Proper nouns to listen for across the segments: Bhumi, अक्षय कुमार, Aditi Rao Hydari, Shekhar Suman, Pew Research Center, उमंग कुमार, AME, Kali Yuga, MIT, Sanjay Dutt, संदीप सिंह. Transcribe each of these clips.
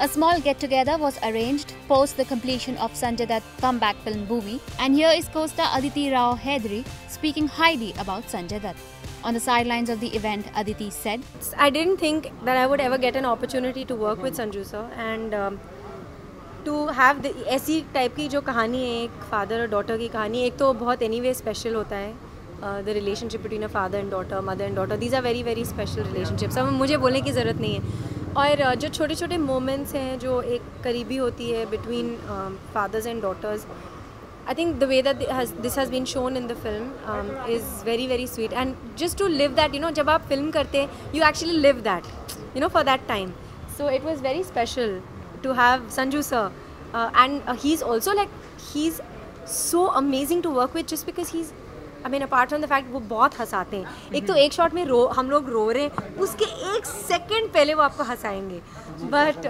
A small get-together was arranged post the completion of Sanjay Dutt's comeback film Bhumi, and here is co-star Aditi Rao Hydari speaking highly about Sanjay Dutt. On the sidelines of the event, Aditi said, "I didn't think that I would ever get an opportunity to work with Sanju sir, and to have the ऐसी type की जो कहानी है, एक father और daughter की कहानी, एक तो बहुत anyway special होता है. The relationship between a father and daughter, mother and daughter, these are very very special relationships. अब मुझे बोलने की ज़रूरत नहीं है. और जो छोटे-छोटे moments हैं जो एक करीबी होती है between fathers and daughters, I think the way that this has been shown in the film is very very sweet, and just to live that, you know, जब आप film करते, you actually live that, you know, for that time. So it was very special to have Sanju sir, and he's also like, he's so amazing to work with just because he's, I mean, apart from the fact वो बहुत हंसाते हैं. एक तो एक shot में हम लोग रो रहे हैं, उसके एक second पहले वो आपको हंसाएंगे. But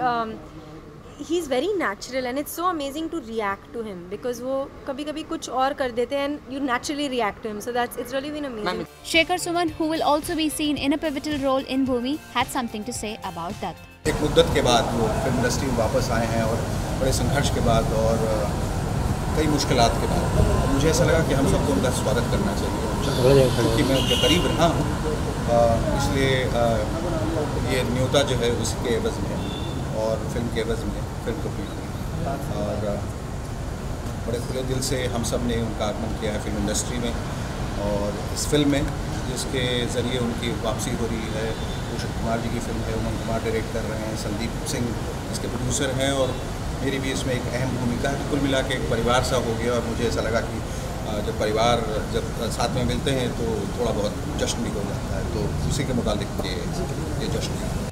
he's very natural, and it's so amazing to react to him because वो कभी-कभी कुछ और कर देते हैं and you naturally react to him. So it's really been amazing. Shekhar Suman, who will also be seen in a pivotal role in Bhumi, had something to say about that. एक मुद्दत के बाद वो फिल्म इंडस्ट्री में वापस आए हैं और बड़े संघर्ष के बाद और कई मुश्किलात के बाद मुझे ऐसा लगा कि हम सबको उनका स्वागत करना चाहिए, क्योंकि मैं उनके करीब रहा हूँ, इसलिए ये न्यूनता जो है उसके एवज में और फिल्म के एवज में फिल्म को मिला और बड़े खुले दिल से हम सब ने उनका आगमन किया है फिल्म इंडस्ट्री में और इस फिल्म में जिसके ज़रिए उनकी वापसी हो रही है. अक्षय कुमार जी की फिल्म है, उमंग कुमार डायरेक्ट कर रहे हैं, संदीप सिंह इसके प्रोड्यूसर हैं और मेरी भी इसमें एक अहम भूमिका है. कुल मिला के एक परिवार सा हो गया और मुझे ऐसा लगा कि जब साथ में मिलते हैं तो थोड़ा बहुत जश्न भी हो जाता है, तो उसी के मुताबिक ये जश्न है.